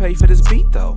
pay for this beat though.